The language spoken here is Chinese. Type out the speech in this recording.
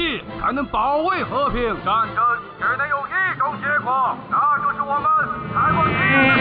气，才能保卫和平。战争只能有一种结果，那就是我们才会赢。